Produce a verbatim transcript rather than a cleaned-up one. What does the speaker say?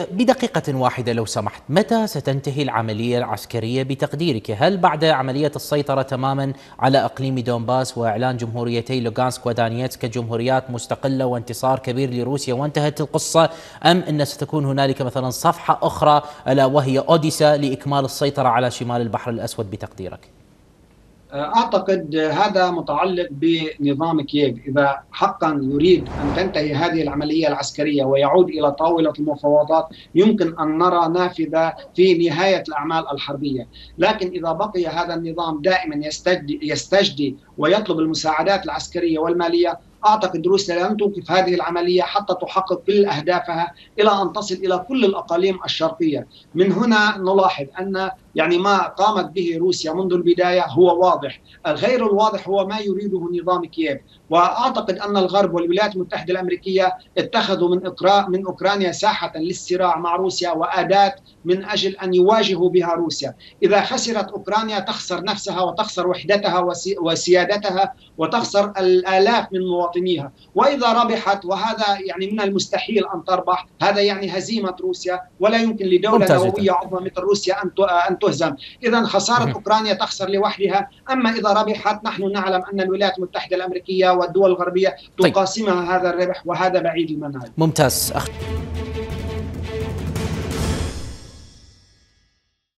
بدقيقة واحدة لو سمحت، متى ستنتهي العملية العسكرية بتقديرك؟ هل بعد عملية السيطرة تماما على أقليم دونباس وإعلان جمهوريتي لوغانسك ودانيتسك كجمهوريات مستقلة وانتصار كبير لروسيا وانتهت القصة، أم أن ستكون هنالك مثلا صفحة أخرى ألا وهي أوديسا لإكمال السيطرة على شمال البحر الأسود بتقديرك؟ أعتقد هذا متعلق بنظام كييف. إذا حقا يريد أن تنتهي هذه العملية العسكرية ويعود إلى طاولة المفاوضات يمكن أن نرى نافذة في نهاية الأعمال الحربية، لكن إذا بقي هذا النظام دائما يستجدي, يستجدي ويطلب المساعدات العسكرية والمالية، أعتقد روسيا لن توقف هذه العملية حتى تحقق كل أهدافها إلى أن تصل إلى كل الأقاليم الشرقية. من هنا نلاحظ أن يعني ما قامت به روسيا منذ البداية هو واضح، الغير الواضح هو ما يريده نظام كييف. وأعتقد أن الغرب والولايات المتحدة الأمريكية اتخذوا من, من أوكرانيا ساحة للصراع مع روسيا وأداة من أجل أن يواجهوا بها روسيا. إذا خسرت أوكرانيا تخسر نفسها وتخسر وحدتها وسي وسيادتها وتخسر الآلاف من مواطنيها، وإذا ربحت، وهذا يعني من المستحيل أن تربح، هذا يعني هزيمة روسيا، ولا يمكن لدولة قوية عظمى مثل روسيا أن تهزم. إذا خسارة أوكرانيا تخسر لوحدها، أما إذا ربحت نحن نعلم أن الولايات المتحدة الأمريكية والدول الغربية تقاسمها هذا الربح، وهذا بعيد المنال. ممتاز.